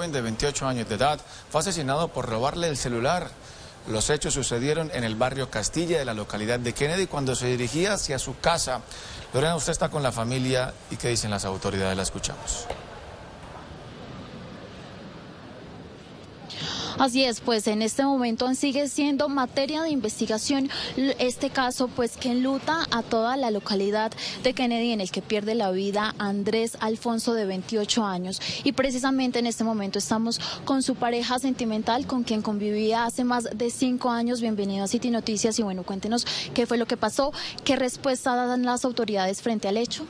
joven de 28 años de edad fue asesinado por robarle el celular. Los hechos sucedieron en el barrio Castilla de la localidad de Kennedy cuando se dirigía hacia su casa. Lorena, usted está con la familia y ¿qué dicen las autoridades? La escuchamos. Así es, pues en este momento sigue siendo materia de investigación este caso, pues que enluta a toda la localidad de Kennedy, en el que pierde la vida Andrés Alfonso, de 28 años. Y precisamente en este momento estamos con su pareja sentimental, con quien convivía hace más de 5 años. Bienvenido a City Noticias y bueno, cuéntenos qué fue lo que pasó, qué respuesta dan las autoridades frente al hecho.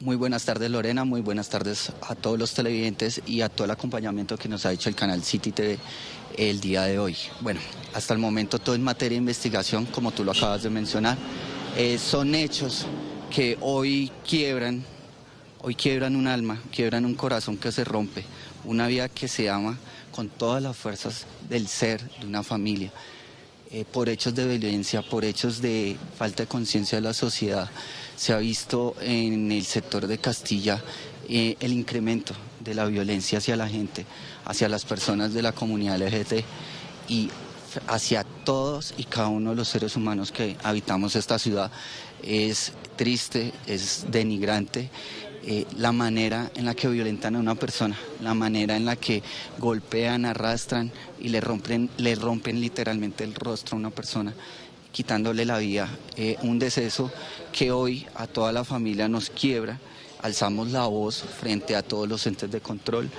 Muy buenas tardes, Lorena, muy buenas tardes a todos los televidentes y a todo el acompañamiento que nos ha hecho el Canal City TV el día de hoy. Bueno, hasta el momento todo en materia de investigación, como tú lo acabas de mencionar. Son hechos que hoy quiebran un alma, quiebran un corazón que se rompe, una vida que se ama con todas las fuerzas del ser de una familia. Por hechos de violencia, por hechos de falta de conciencia de la sociedad, se ha visto en el sector de Castilla el incremento de la violencia hacia la gente, hacia las personas de la comunidad LGBT y hacia todos y cada uno de los seres humanos que habitamos esta ciudad. Es triste, es denigrante la manera en la que violentan a una persona, la manera en la que golpean, arrastran y le rompen literalmente el rostro a una persona, quitándole la vida. Un deceso que hoy a toda la familia nos quiebra. Alzamos la voz frente a todos los entes de control,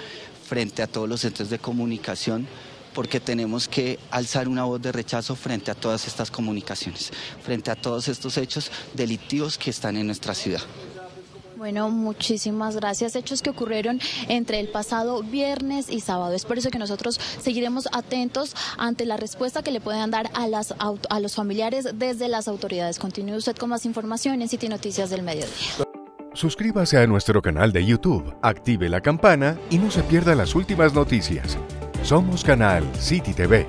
frente a todos los entes de comunicación, porque tenemos que alzar una voz de rechazo frente a todas estas comunicaciones, frente a todos estos hechos delictivos que están en nuestra ciudad. Bueno, muchísimas gracias. Hechos que ocurrieron entre el pasado viernes y sábado. Es por eso que nosotros seguiremos atentos ante la respuesta que le puedan dar a los familiares desde las autoridades. Continúe usted con más información en City Noticias del Mediodía. Suscríbase a nuestro canal de YouTube, active la campana y no se pierda las últimas noticias. Somos Canal City TV.